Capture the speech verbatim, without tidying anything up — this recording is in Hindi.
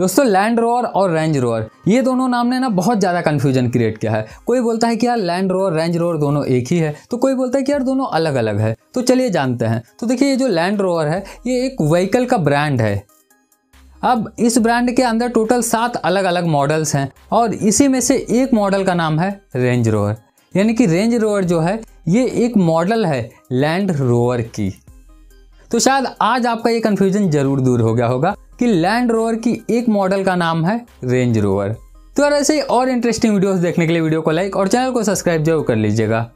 दोस्तों लैंड रोवर और रेंज रोवर ये दोनों नाम ने ना बहुत ज़्यादा कन्फ्यूजन क्रिएट किया है। कोई बोलता है कि यार लैंड रोवर रेंज रोवर दोनों एक ही है, तो कोई बोलता है कि यार दोनों अलग अलग है। तो चलिए जानते हैं। तो देखिए ये जो लैंड रोवर है ये एक व्हीकल का ब्रांड है। अब इस ब्रांड के अंदर टोटल सात अलग अलग मॉडल्स हैं और इसी में से एक मॉडल का नाम है रेंज रोवर, यानी कि रेंज रोवर जो है ये एक मॉडल है लैंड रोवर की। तो शायद आज आपका ये कन्फ्यूजन जरूर दूर हो गया होगा कि लैंड रोवर की एक मॉडल का नाम है रेंज रोवर। तो यार ऐसे ही और इंटरेस्टिंग वीडियोस देखने के लिए वीडियो को लाइक और चैनल को सब्सक्राइब जरूर कर लीजिएगा।